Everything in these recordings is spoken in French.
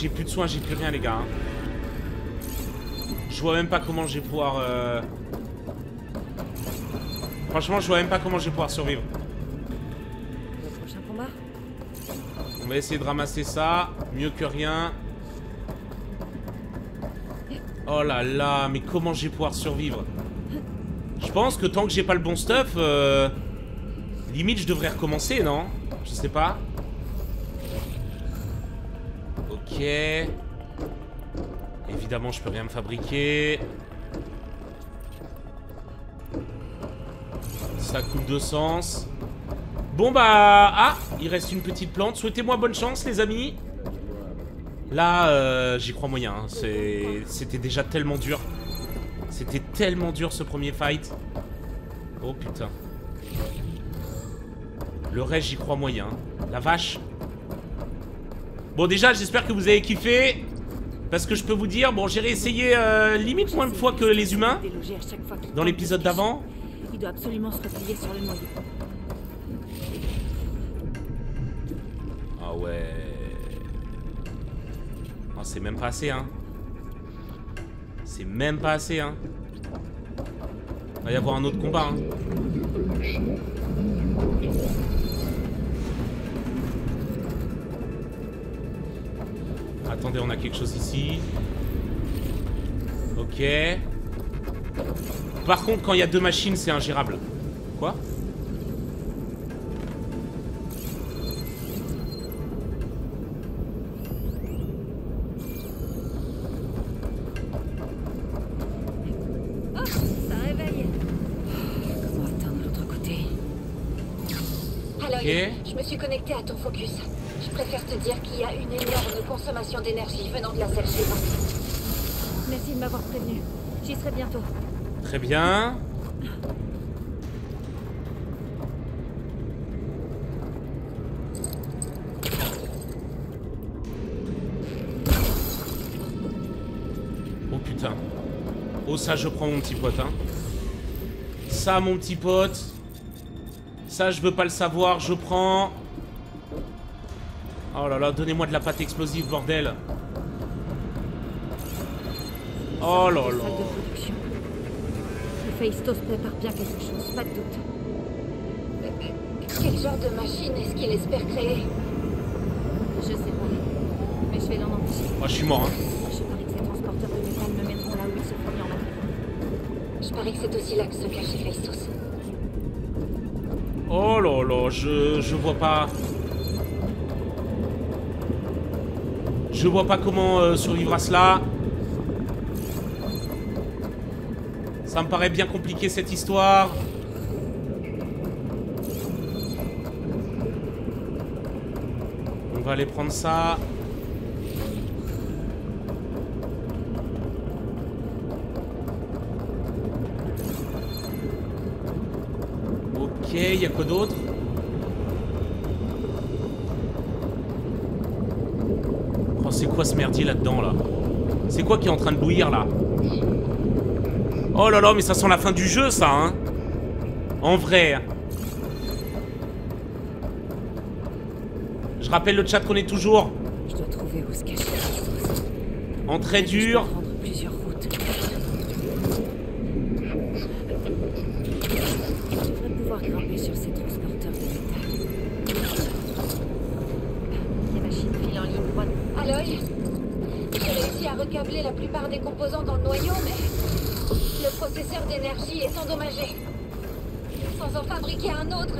J'ai plus de soins, j'ai plus rien, les gars. Je vois même pas comment je vais pouvoir... Franchement, je vois même pas comment je vais pouvoir survivre. Le prochain combat. On va essayer de ramasser ça. Mieux que rien. Oh là là, mais comment je vais pouvoir survivre? Je pense que tant que j'ai pas le bon stuff, limite je devrais recommencer, non? Je sais pas. Ok. Évidemment, je peux rien me fabriquer. Ça coupe de sens. Bon bah... Ah, il reste une petite plante. Souhaitez-moi bonne chance, les amis. Là, j'y crois moyen, hein. C'était déjà tellement dur. C'était tellement dur ce premier fight. Oh putain. Le reste, j'y crois moyen. La vache. Bon déjà, j'espère que vous avez kiffé. Parce que je peux vous dire, bon, j'ai réessayé limite moins de fois que les humains. Dans l'épisode d'avant. Il doit absolument se replier sur le noyau. Ah ouais. Oh, c'est même pas assez, hein. C'est même pas assez, hein. Il va y avoir un autre combat, hein. Attendez, on a quelque chose ici. Ok. Par contre, quand il y a deux machines, c'est ingérable. Quoi ? Je suis connecté à ton focus. Je préfère te dire qu'il y a une énorme consommation d'énergie venant de la salle suivante. Merci de m'avoir prévenu. J'y serai bientôt. Très bien. Oh putain. Oh ça je prends mon petit pote, hein. Ça mon petit pote. Ça je veux pas le savoir, je prends. Oh là là, donnez-moi de la pâte explosive, bordel. Oh là là. Héphaïstos prépare bien quelque chose, pas de doute. Quel genre de machine est-ce qu'il espère créer? Je sais pas, mais je vais l'en empêcher. Moi je suis mort, hein. Je parie que ces transporteurs de métal me mèneront là où ils se produisent en entrée. Je parie que c'est aussi là que se cache Héphaïstos. Oh là là, je vois pas. Je vois pas comment survivre à cela. Ça me paraît bien compliqué cette histoire. On va aller prendre ça. Ok, il y a quoi d'autre? Oh, c'est quoi ce merdier là-dedans, là? C'est quoi qui est en train de bouillir, là? Oh là là, mais ça sent la fin du jeu, ça, hein? En vrai. Je rappelle le chat qu'on est toujours... Je dois trouver où se cacher. Entrée dure. Aloy, j'ai réussi à recabler la plupart des composants dans le noyau, mais le processeur d'énergie est endommagé. Sans en fabriquer un autre,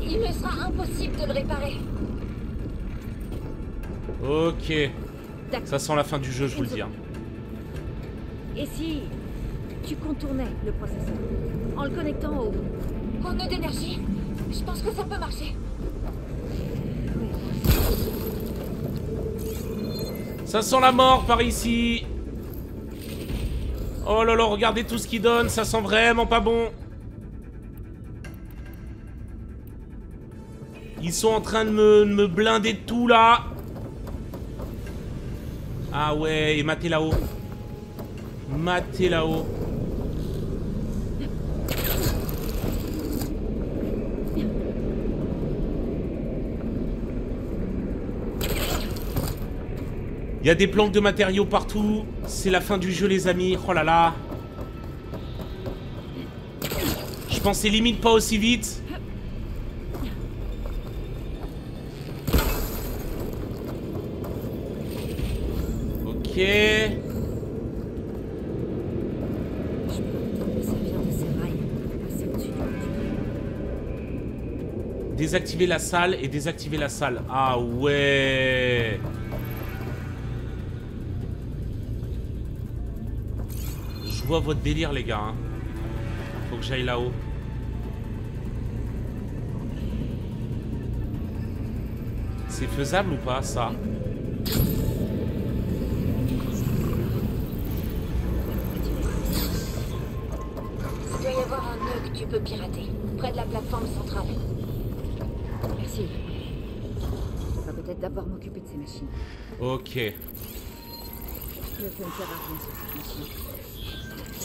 il me sera impossible de le réparer. Ok. Ça sent la fin du jeu, je vous le dis. Et si tu contournais le processeur en le connectant au nœud d'énergie, je pense que ça peut marcher. Ça sent la mort par ici. Oh là là, regardez tout ce qu'il donne, ça sent vraiment pas bon. Ils sont en train de me blinder de tout là. Ah ouais, et matez là-haut. Matez là-haut. Il y a des planques de matériaux partout. C'est la fin du jeu, les amis. Oh là là. Je pensais limite pas aussi vite. Ok. Désactiver la salle et désactiver la salle. Ah ouais. Je vois votre délire, les gars. Hein. Faut que j'aille là-haut. C'est faisable ou pas, ça? Il doit y avoir un nœud que tu peux pirater, près de la plateforme centrale. Merci. On va peut-être d'abord m'occuper de ces machines. Ok. Le feu ne sert à rien sur cette machine.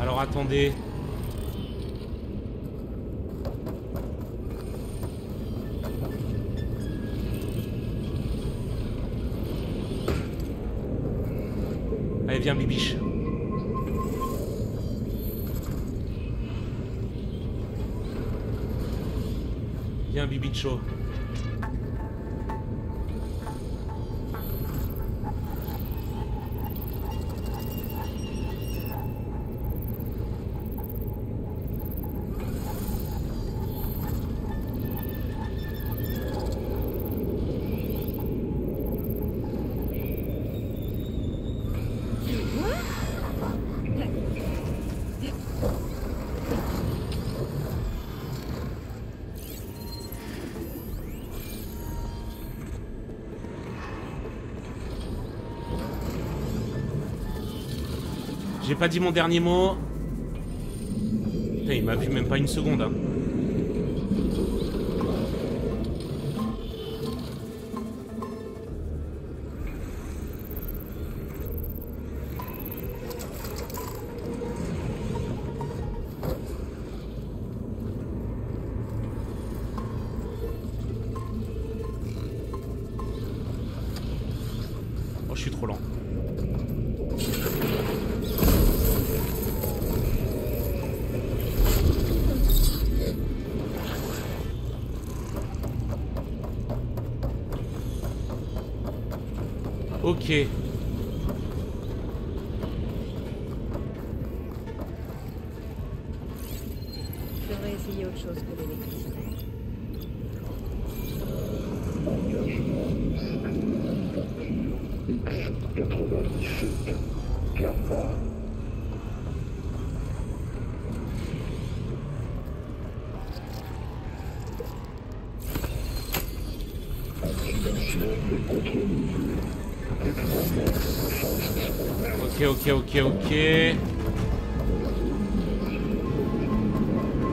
Alors attendez. Allez viens bibiche. Viens bibicho. J'ai pas dit mon dernier mot. Putain, il m'a vu même pas une seconde. Hein. Oh, je suis trop lent. Ok. Je devrais essayer autre chose que l'électricité. Ok.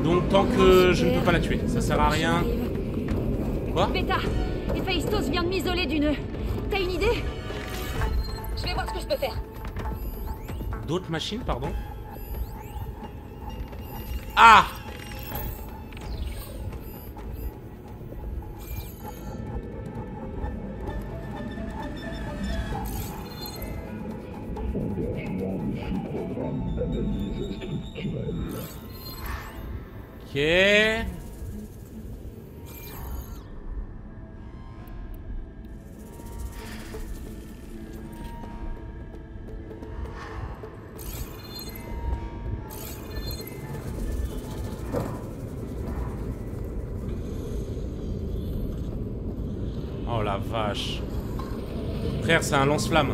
Donc tant que je ne peux pas la tuer, ça sert à rien. Quoi? Beta, Hephaïstos vient de m'isoler du nœud. T'as une idée? Je vais voir ce que je peux faire. D'autres machines, pardon? Ah! Ok. Oh la vache. Frère, c'est un lance-flamme.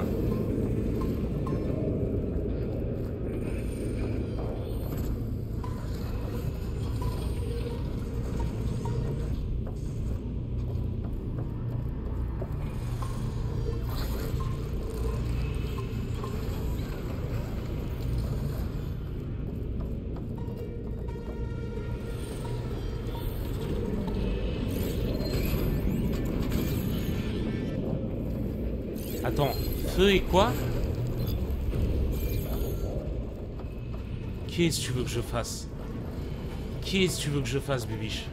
Attends, feu et quoi? Qu'est-ce que tu veux que je fasse? Qu'est-ce que tu veux que je fasse, Bubiche?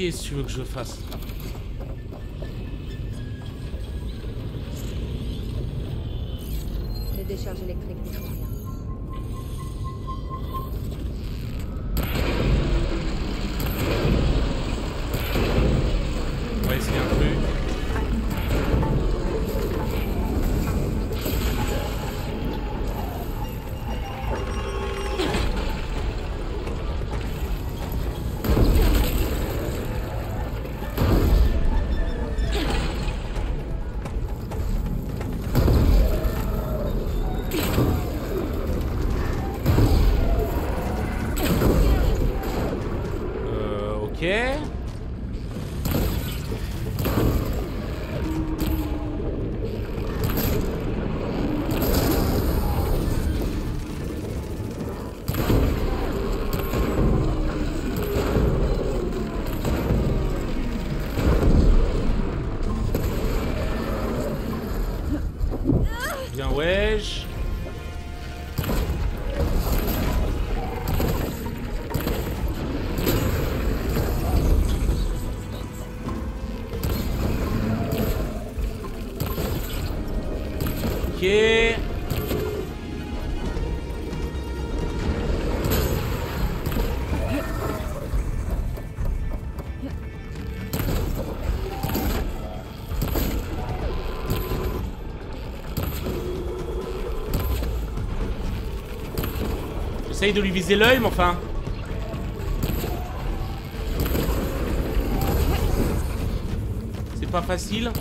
Qu'est-ce que tu veux que je fasse? Les décharges électriques. On va essayer un truc. Bien, wesh. Ok. J'essaye de lui viser l'œil, mais enfin... C'est pas facile.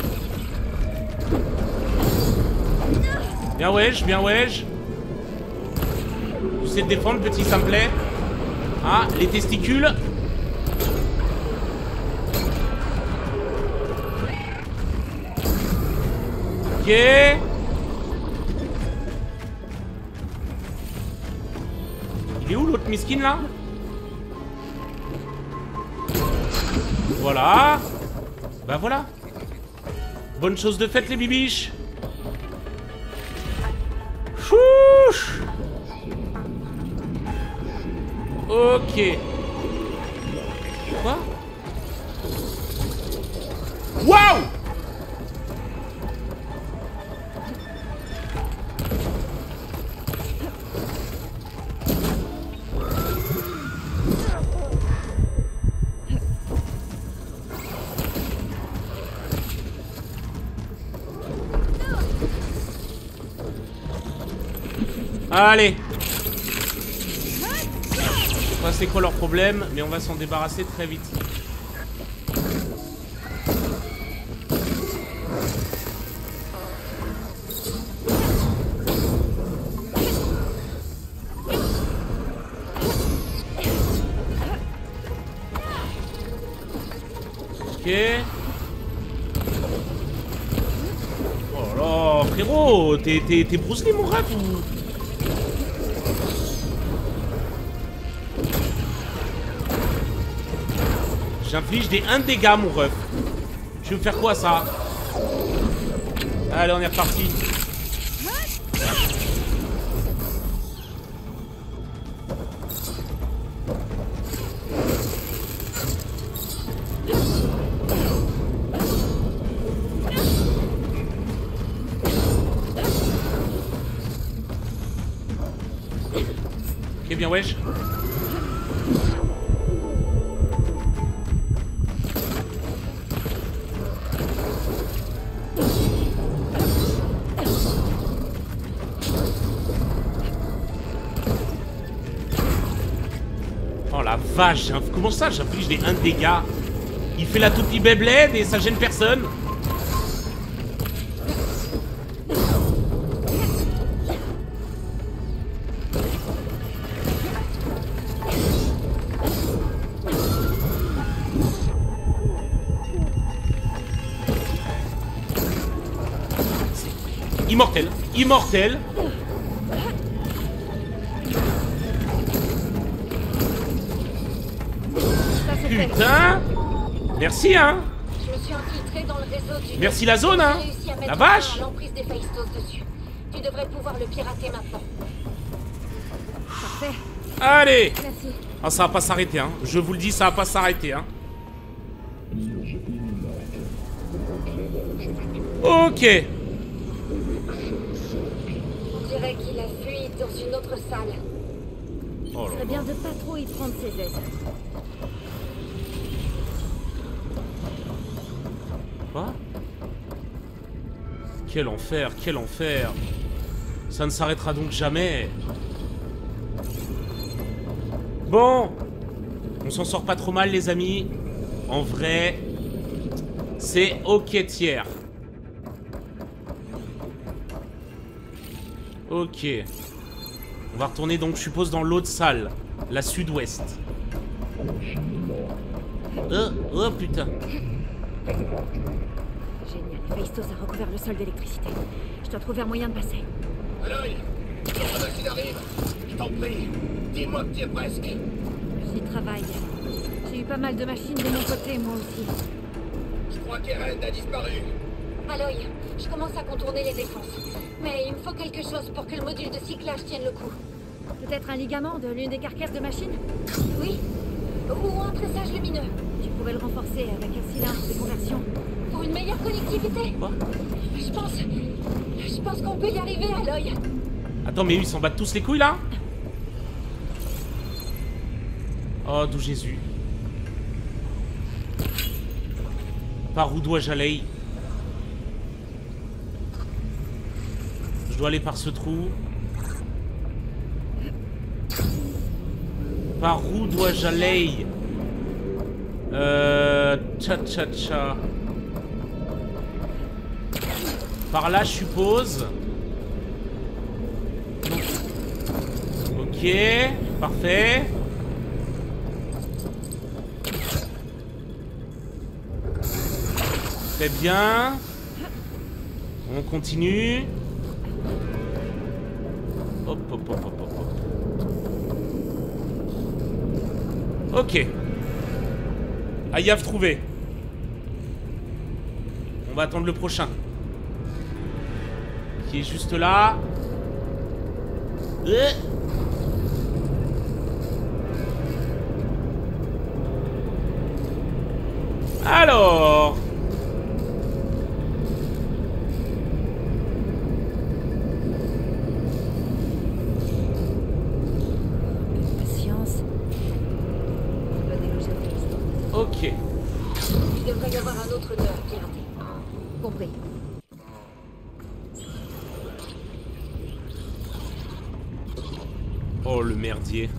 Bien wesh, bien wesh. Tu sais te défendre, petit, ça me plaît. Ah, les testicules. Ok. Il est où l'autre miskine là? Voilà. Bah voilà. Bonne chose de faite les bibiches. Chouche. Ok. Quoi? Waouh! Allez. Je sais pas c'est quoi leur problème, mais on va s'en débarrasser très vite. Ok. Oh là, frérot, t'es Bruce Lee mon ref ou... J'inflige des 1 dégât mon ref. Je vais me faire quoi ça? Allez on est reparti. Ok, bien wesh. Oh la vache, comment ça j'inflige des 1 de dégâts? Il fait la toute petite blade et ça gêne personne. Immortel, immortel. Putain. Merci hein. Je me suis infiltré dans le réseau du... Merci la zone hein. La vache. L'emprise des Héphaïstos dessus. Tu devrais pouvoir le pirater maintenant. Parfait. Allez. Merci. Ah ça va pas s'arrêter hein. Je vous le dis, ça va pas s'arrêter hein. Ok. Il a fui dans une autre salle. Oh là là. Ce serait bien de pas trop y prendre ses ailes. Quoi? Quel enfer, quel enfer. Ça ne s'arrêtera donc jamais. Bon. On s'en sort pas trop mal les amis. En vrai, c'est ok tiers. Ok. On va retourner donc, je suppose, dans l'autre salle. La sud-ouest. Oh putain. Génial, Héphaïstos a recouvert le sol d'électricité. Je dois trouver un moyen de passer. Aloy, voilà qu'il arrive. Je t'en prie, dis-moi que tu es presque. J'y travaille. J'ai eu pas mal de machines de mon côté, moi aussi. Je crois qu'Eren a disparu. Aloy, je commence à contourner les défenses. Mais il me faut quelque chose pour que le module de cyclage tienne le coup. Peut-être un ligament de l'une des carcasses de machine? Oui. Ou un pressage lumineux. Tu pourrais le renforcer avec un cylindre de conversion. Pour une meilleure connectivité? Quoi? Je pense qu'on peut y arriver, Aloy. Attends, mais ils s'en battent tous les couilles, là? Oh, doux Jésus. Par où dois-je aller? Je dois aller par ce trou. Par où dois-je aller? Tcha-tcha-tcha. Par là, je suppose. Ok, parfait. Très bien. On continue. Hop, hop, hop, hop, hop. Ok. Aïe, trouvé. On va attendre le prochain. Qui est juste là. Alors. Ok. Il devrait y avoir un autre nœud à pirater. Compris. Oh le merdier.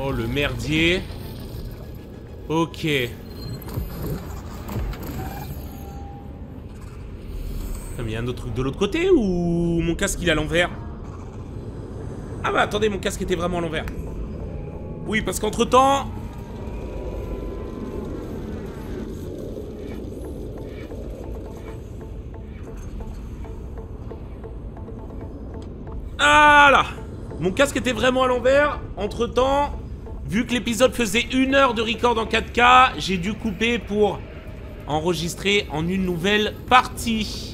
Oh le merdier. Ok. Il y a un autre truc de l'autre côté ou mon casque il est à l'envers? Ah bah attendez, mon casque était vraiment à l'envers. Oui, parce qu'entre temps... Ah là, mon casque était vraiment à l'envers. Entre temps, vu que l'épisode faisait 1 heure de record en 4K, j'ai dû couper pour enregistrer en une nouvelle partie.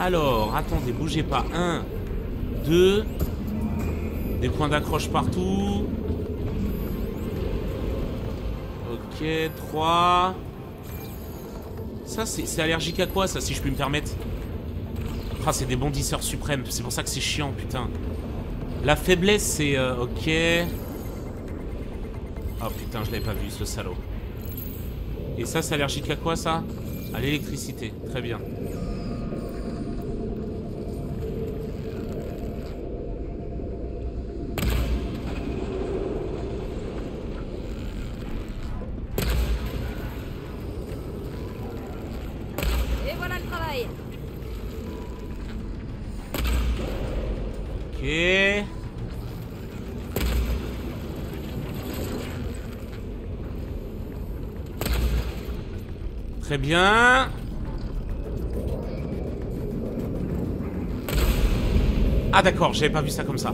Alors, attendez, bougez pas. 1, 2, des points d'accroche partout. Ok. Ok, 3. Ça, c'est allergique à quoi, ça, si je puis me permettre? Ah, c'est des bondisseurs suprêmes. C'est pour ça que c'est chiant, putain. La faiblesse, c'est... ok. Oh, putain, je l'avais pas vu, ce salaud. Et ça, c'est allergique à quoi, ça? À l'électricité. Très bien. Très bien. Ah d'accord, j'avais pas vu ça comme ça.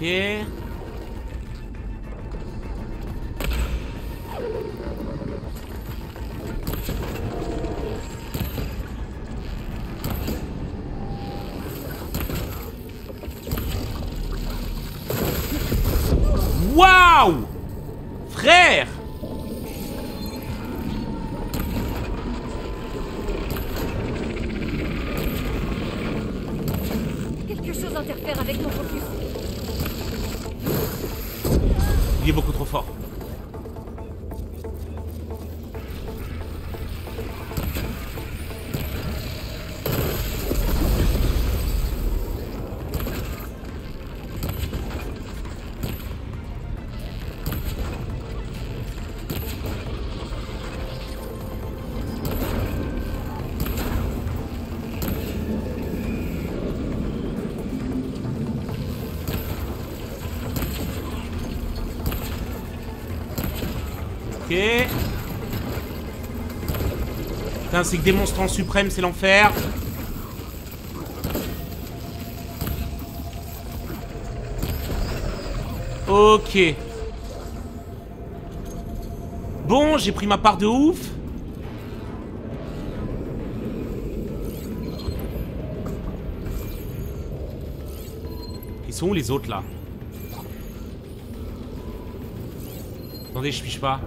Ok. Waouh! Frère! Quelque chose interfère avec mon focus. Il est beaucoup trop fort. Ok. Putain, c'est que des monstres en suprême, c'est l'enfer. Ok. Bon, j'ai pris ma part de ouf. Ils sont où les autres là? Attendez, je fiche pas.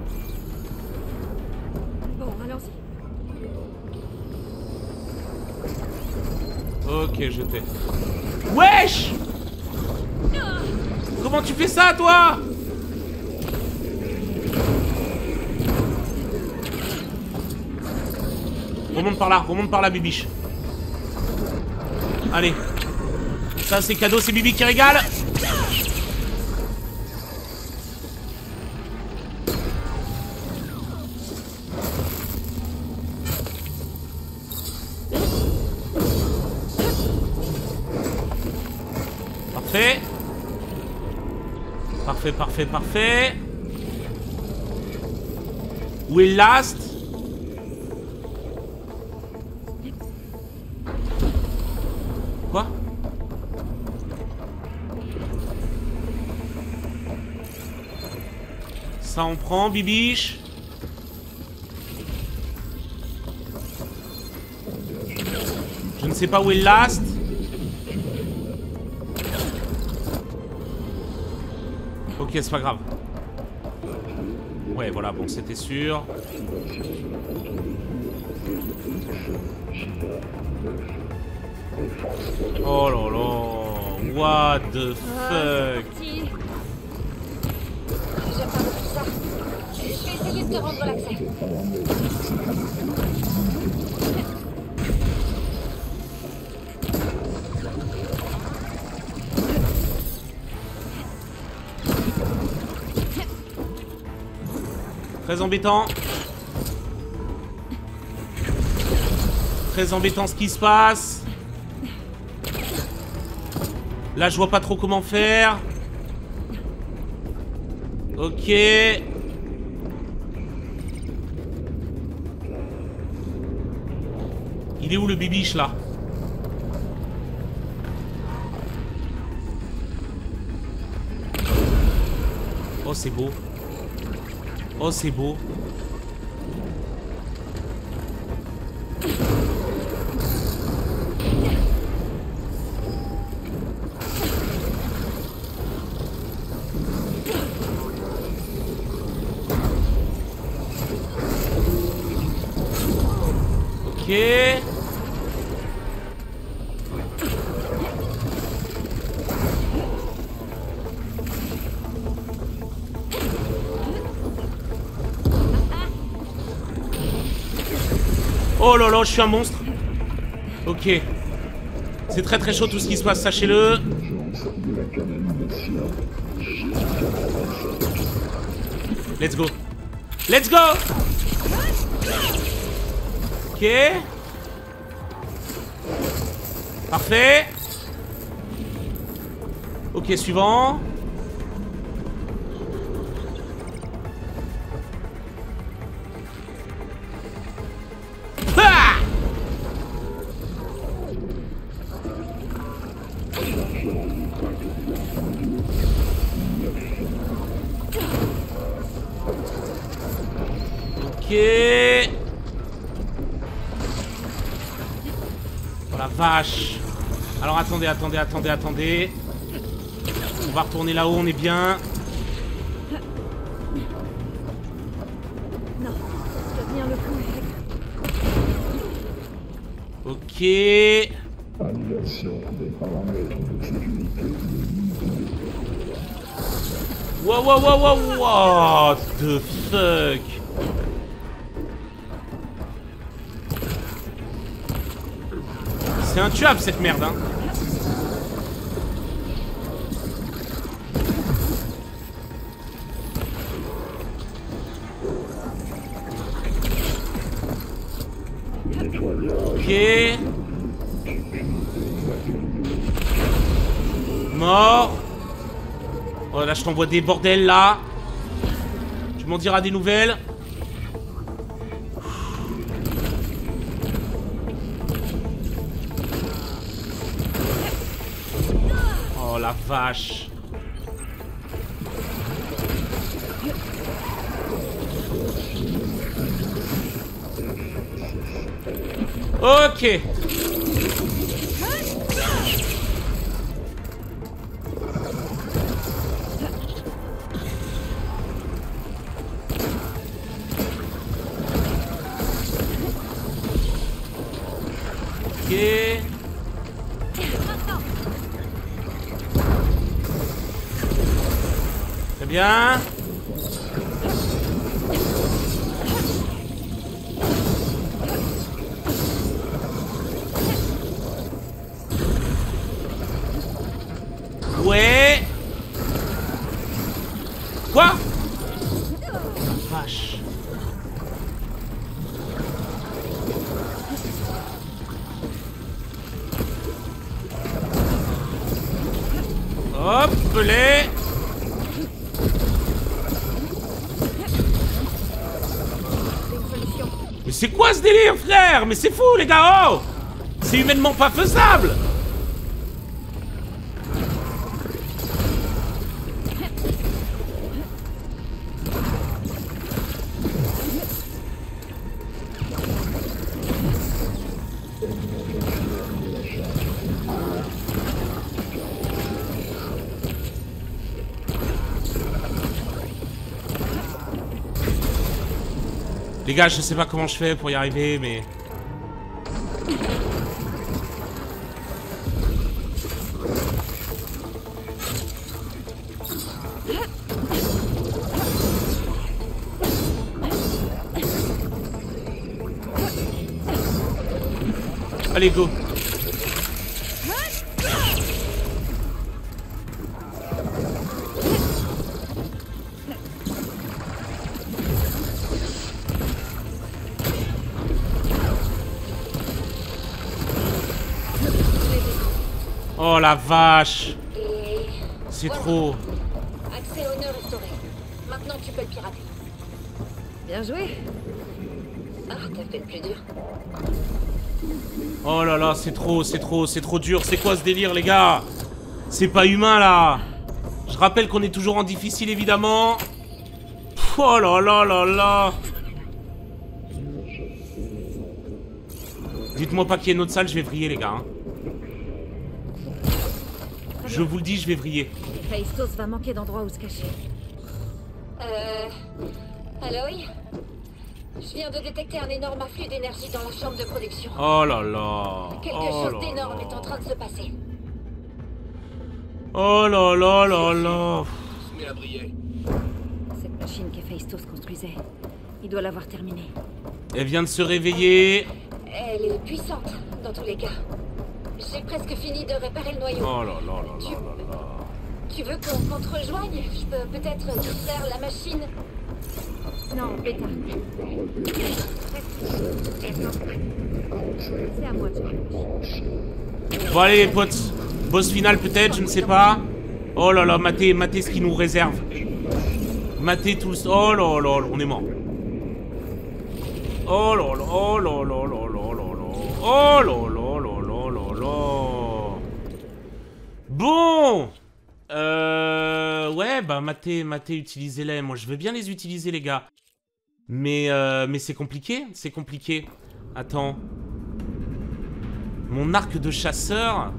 Ok, je t'ai. Wesh! Comment tu fais ça, toi? Remonte par là, bibiche. Allez. Ça, c'est cadeau, c'est bibi qui régale. Parfait, parfait. Où est l'ast? Quoi? Ça on prend, bibiche. Je ne sais pas où est l'ast. Ok, c'est pas grave. Ouais, voilà, bon, c'était sûr. Oh là là, what the fuck. Je vais essayer de te rendre l'accès. Très embêtant. Très embêtant ce qui se passe. Là, je vois pas trop comment faire. Ok. Il est où le bibiche là? Oh, c'est beau. Oh, c'est beau. Oh là là, je suis un monstre. Ok. C'est très très chaud tout ce qui se passe, sachez-le. Let's go. Let's go. Ok. Parfait. Ok, suivant. Oh la vache. Alors attendez, attendez, attendez, attendez. On va retourner là-haut, on est bien. Non, je dois tenir le coup. Ok. Wow, wow, wow, wow, what the fuck. C'est intuable cette merde, hein. Ok. Mort. Oh là, je t'envoie des bordels là. Tu m'en diras des nouvelles. La vache. Ok. Ok. Bien. Ouais. Quoi? La vache. Hop, les. C'est quoi ce délire, frère? Mais c'est fou, les gars, oh! C'est humainement pas faisable! Les gars, je sais pas comment je fais pour y arriver, mais... Allez, go. Oh la vache. C'est trop. Accès honneur restauré. Maintenant tu peux le pirater. Bien joué. Ah, t'as fait le plus dur. Oh là là, c'est trop dur. C'est quoi ce délire, les gars? C'est pas humain là. Je rappelle qu'on est toujours en difficile, évidemment. Oh là là là là. Dites-moi pas qu'il y a une autre salle, je vais vriller, les gars. Hein. Je vous le dis, je vais vriller. Héphaïstos va manquer d'endroits où se cacher. Aloy? Je viens de détecter un énorme afflux d'énergie dans la chambre de production. Oh là là. Quelque chose d'énorme est en train de se passer. Oh là là là là. Je mets à briller. Cette machine qu'Héphaïstos construisait, il doit l'avoir terminée. Elle vient de se réveiller. Elle est puissante, dans tous les cas. J'ai presque fini de réparer le noyau. Oh là là là là là. Tu veux qu'on te rejoigne? Je peux peut-être distraire la machine. Non, Beta. C'est à moi de faire. Bon allez les potes. Boss final peut-être, je ne sais pas. Oh là là, matez ce qu'il nous réserve. Matez tous. Oh là là, on est mort. Oh là là, oh là là là là là là. Oh là là là là là là. Bon. Ouais, bah matez, utilisez-les. Moi, je veux bien les utiliser, les gars. Mais c'est compliqué, c'est compliqué. Attends. Mon arc de chasseur.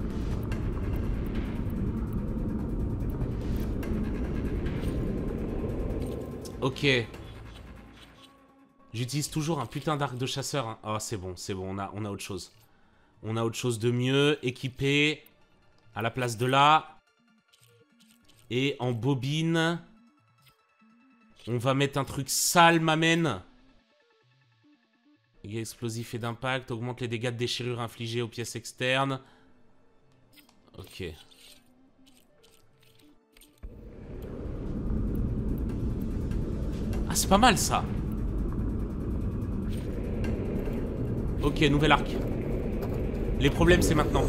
Ok. J'utilise toujours un putain d'arc de chasseur. Hein. Oh, c'est bon, on a autre chose. On a autre chose de mieux. Équipé à la place de là. Et en bobine, on va mettre un truc sale, m'amène. Dégâts explosifs et d'impact, augmente les dégâts de déchirure infligés aux pièces externes. Ok. Ah, c'est pas mal ça. Ok, nouvel arc. Les problèmes, c'est maintenant.